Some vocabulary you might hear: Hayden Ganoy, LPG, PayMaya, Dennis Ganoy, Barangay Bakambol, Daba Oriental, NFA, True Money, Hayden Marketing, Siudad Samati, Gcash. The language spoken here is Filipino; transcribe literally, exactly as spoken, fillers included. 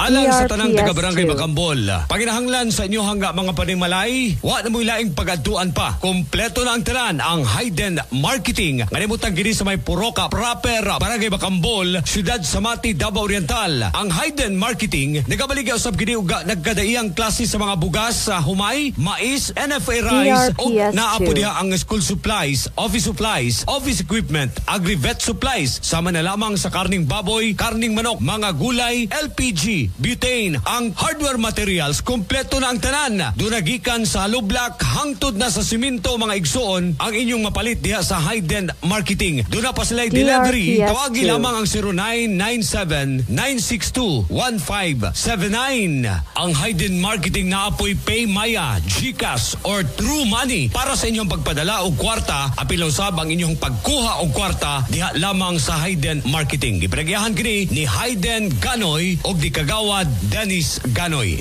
Alang sa tanang taga Barangay Bakambol, paginahanglan sa inyo hangga mga panimalay, wa na mo'y laing pagaduan pa. Kompleto na ang tanan ang Hayden Marketing. Ngalimutang gini sa may Puroka, Proper, Barangay Bakambol, Siudad Samati, Daba Oriental. Ang Hayden Marketing, nagabaligaw sa gini uga nagkadaiyang klase sa mga bugas sa humay, mais, N F A rice, o naapudiha ang school supplies, office supplies, office equipment, agri-vet supplies, sama na lamang sa karning baboy, karning manok, mga gulay, L P G, butane, ang hardware materials, kompleto na ang tanan. Dunagikan sa lublak, hangtod na sa simento, mga igsoon, ang inyong mapalit diha sa Hayden Marketing. Duna pa sila'y delivery. Tawagi lamang ang zero nine nine seven nine six two one five seven nine. Ang Hayden Marketing na apoy PayMaya, Gcash, or True Money para sa inyong pagpadala o kwarta, apilosab ang inyong pagkuha o kwarta diha lamang sa Hayden Marketing. Ipragyahan kini ni Hayden Ganoy o di Kagawad Dennis Ganoy.